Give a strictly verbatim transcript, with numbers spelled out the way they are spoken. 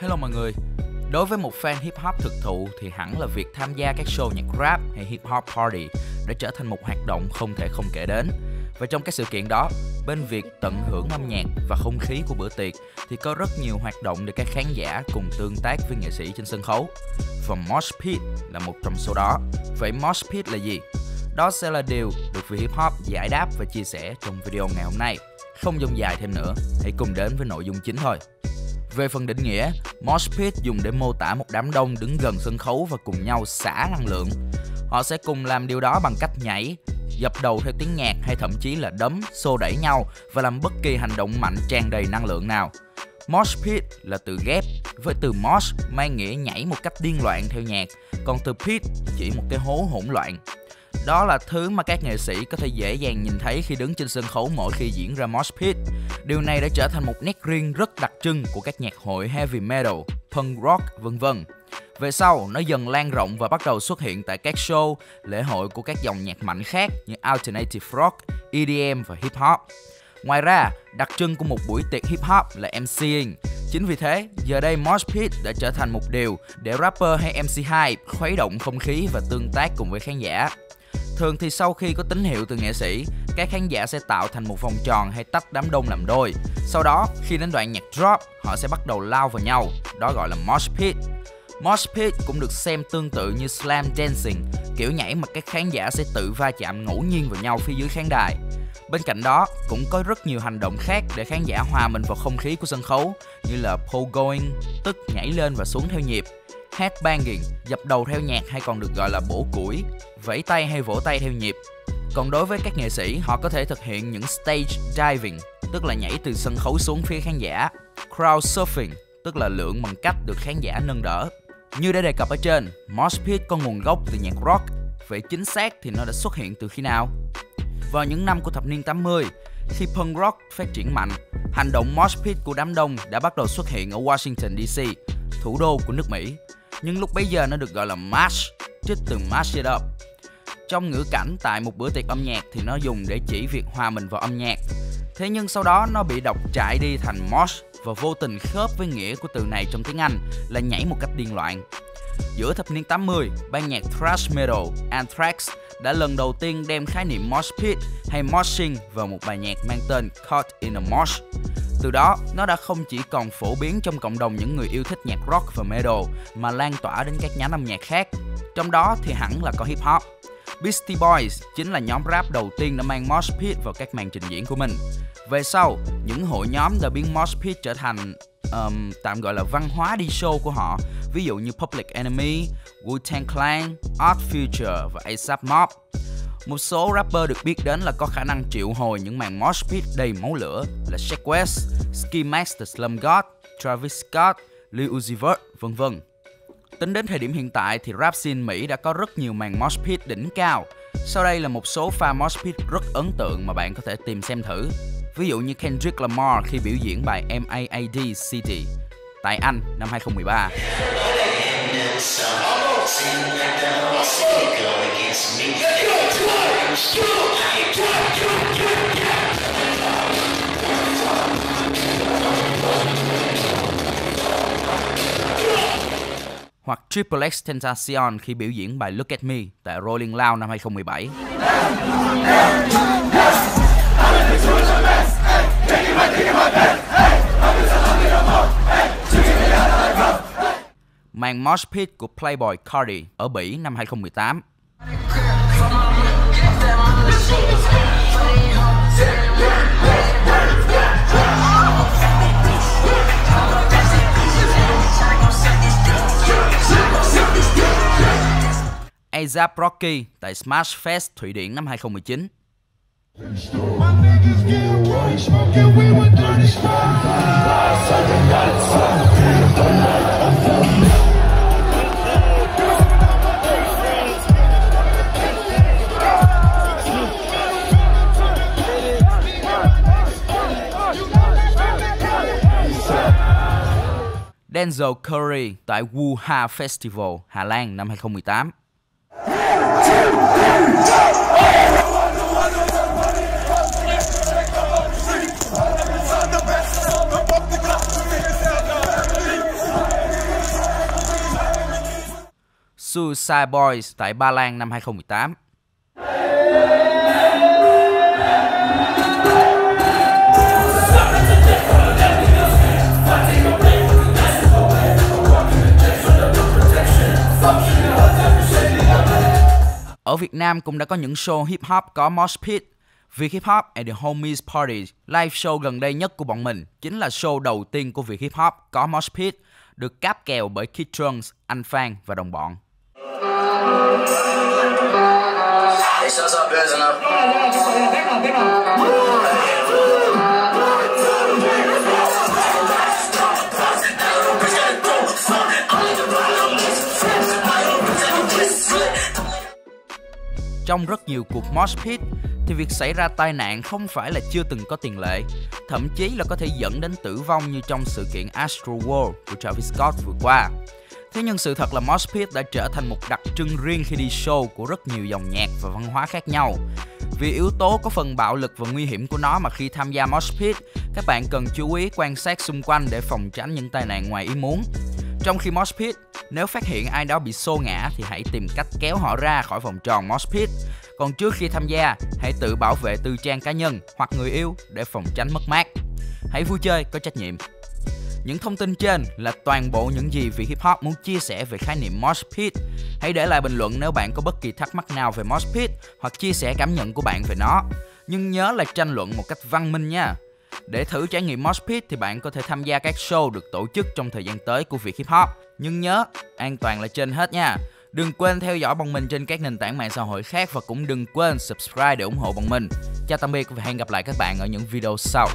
Hello mọi người. Đối với một fan hip hop thực thụ thì hẳn là việc tham gia các show nhạc rap hay hip hop party đã trở thành một hoạt động không thể không kể đến. Và trong các sự kiện đó, bên việc tận hưởng âm nhạc và không khí của bữa tiệc thì có rất nhiều hoạt động để các khán giả cùng tương tác với nghệ sĩ trên sân khấu. Và mosh pit là một trong số đó. Vậy mosh pit là gì? Đó sẽ là điều được Vì Hip Hop giải đáp và chia sẻ trong video ngày hôm nay. Không dông dài thêm nữa, hãy cùng đến với nội dung chính thôi. Về phần định nghĩa, mosh pit dùng để mô tả một đám đông đứng gần sân khấu và cùng nhau xả năng lượng. Họ sẽ cùng làm điều đó bằng cách nhảy, dập đầu theo tiếng nhạc hay thậm chí là đấm, xô đẩy nhau và làm bất kỳ hành động mạnh tràn đầy năng lượng nào. Mosh pit là từ ghép với từ mosh mang nghĩa nhảy một cách điên loạn theo nhạc, còn từ pit chỉ một cái hố hỗn loạn. Đó là thứ mà các nghệ sĩ có thể dễ dàng nhìn thấy khi đứng trên sân khấu mỗi khi diễn ra mosh pit. Điều này đã trở thành một nét riêng rất đặc trưng của các nhạc hội heavy metal, punk rock, vân vân. Về sau, nó dần lan rộng và bắt đầu xuất hiện tại các show, lễ hội của các dòng nhạc mạnh khác như alternative rock, E D M và hip hop. Ngoài ra, đặc trưng của một buổi tiệc hip hop là em xi ing. Chính vì thế, giờ đây mosh pit đã trở thành một điều để rapper hay em xi Hype khuấy động không khí và tương tác cùng với khán giả. Thường thì sau khi có tín hiệu từ nghệ sĩ, các khán giả sẽ tạo thành một vòng tròn hay tách đám đông làm đôi. Sau đó, khi đến đoạn nhạc drop, họ sẽ bắt đầu lao vào nhau, đó gọi là mosh pit. Mosh pit cũng được xem tương tự như slam dancing, kiểu nhảy mà các khán giả sẽ tự va chạm ngẫu nhiên vào nhau phía dưới khán đài. Bên cạnh đó, cũng có rất nhiều hành động khác để khán giả hòa mình vào không khí của sân khấu, như là pogoing, tức nhảy lên và xuống theo nhịp, headbanging, dập đầu theo nhạc hay còn được gọi là bổ củi, vẫy tay hay vỗ tay theo nhịp. Còn đối với các nghệ sĩ, họ có thể thực hiện những stage diving, tức là nhảy từ sân khấu xuống phía khán giả, crowd surfing, tức là lượn bằng cách được khán giả nâng đỡ. Như đã đề cập ở trên, mosh pit có nguồn gốc từ nhạc rock. Vậy chính xác thì nó đã xuất hiện từ khi nào? Vào những năm của thập niên tám mươi, khi punk rock phát triển mạnh, hành động mosh pit của đám đông đã bắt đầu xuất hiện ở Washington D C, thủ đô của nước Mỹ. Nhưng lúc bấy giờ nó được gọi là mash, trích từ mash it up. Trong ngữ cảnh tại một bữa tiệc âm nhạc thì nó dùng để chỉ việc hòa mình vào âm nhạc. Thế nhưng sau đó nó bị đọc trại đi thành mosh và vô tình khớp với nghĩa của từ này trong tiếng Anh là nhảy một cách điên loạn. Giữa thập niên tám mươi, ban nhạc thrash metal Anthrax đã lần đầu tiên đem khái niệm mosh pit hay moshing vào một bài nhạc mang tên Caught in a Mosh. Từ đó, nó đã không chỉ còn phổ biến trong cộng đồng những người yêu thích nhạc rock và metal mà lan tỏa đến các nhánh âm nhạc khác, trong đó thì hẳn là có hip hop. Beastie Boys chính là nhóm rap đầu tiên đã mang mosh pit vào các màn trình diễn của mình. Về sau, những hội nhóm đã biến mosh pit trở thành um, tạm gọi là văn hóa đi show của họ, ví dụ như Public Enemy, Wu-Tang Clan, Odd Future và A$ây pi Mob. Một số rapper được biết đến là có khả năng triệu hồi những màn mosh pit đầy máu lửa là West, Ski Mask The Slump God, Travis Scott, Lil Uzi Vert, vân vân. Tính đến thời điểm hiện tại thì rap scene Mỹ đã có rất nhiều màn mosh pit đỉnh cao. Sau đây là một số pha mosh pit rất ấn tượng mà bạn có thể tìm xem thử. Ví dụ như Kendrick Lamar khi biểu diễn bài mad xê i tê y tại Anh năm hai không một ba. Hoặc XXXTentacion khi biểu diễn bài Look At Me tại Rolling Loud năm hai không một bảy. Màn mosh pit của Playboy Cardi ở Bỉ năm hai không một tám. A$ây pi Rocky tại Smash Fest Thụy Điển năm hai không một chín. Denzel Curry tại Wuha Festival Hà Lan năm hai không một tám. Suicide Boys tại Ba Lan năm hai không mười tám. Ở Việt Nam cũng đã có những show hip hop có Mosh Pit, Việt Hip Hop and the Homies Party. Live show gần đây nhất của bọn mình chính là show đầu tiên của Việt Hip Hop có Mosh Pit, được cáp kèo bởi Kid Trunks, Anh Phan và đồng bọn. Trong rất nhiều cuộc mosh pit thì việc xảy ra tai nạn không phải là chưa từng có tiền lệ, thậm chí là có thể dẫn đến tử vong như trong sự kiện Astro World của Travis Scott vừa qua. Thế nhưng sự thật là mosh pit đã trở thành một đặc trưng riêng khi đi show của rất nhiều dòng nhạc và văn hóa khác nhau. Vì yếu tố có phần bạo lực và nguy hiểm của nó mà khi tham gia mosh pit, các bạn cần chú ý quan sát xung quanh để phòng tránh những tai nạn ngoài ý muốn. Trong khi mosh pit, nếu phát hiện ai đó bị xô ngã thì hãy tìm cách kéo họ ra khỏi vòng tròn mosh pit. Còn trước khi tham gia, hãy tự bảo vệ tư trang cá nhân hoặc người yêu để phòng tránh mất mát. Hãy vui chơi có trách nhiệm. Những thông tin trên là toàn bộ những gì Việt Hip Hop muốn chia sẻ về khái niệm mosh pit. Hãy để lại bình luận nếu bạn có bất kỳ thắc mắc nào về mosh pit hoặc chia sẻ cảm nhận của bạn về nó. Nhưng nhớ là tranh luận một cách văn minh nha. Để thử trải nghiệm mosh pit thì bạn có thể tham gia các show được tổ chức trong thời gian tới của Việt Hip Hop. Nhưng nhớ, an toàn là trên hết nha. Đừng quên theo dõi bọn mình trên các nền tảng mạng xã hội khác và cũng đừng quên subscribe để ủng hộ bọn mình. Chào tạm biệt và hẹn gặp lại các bạn ở những video sau.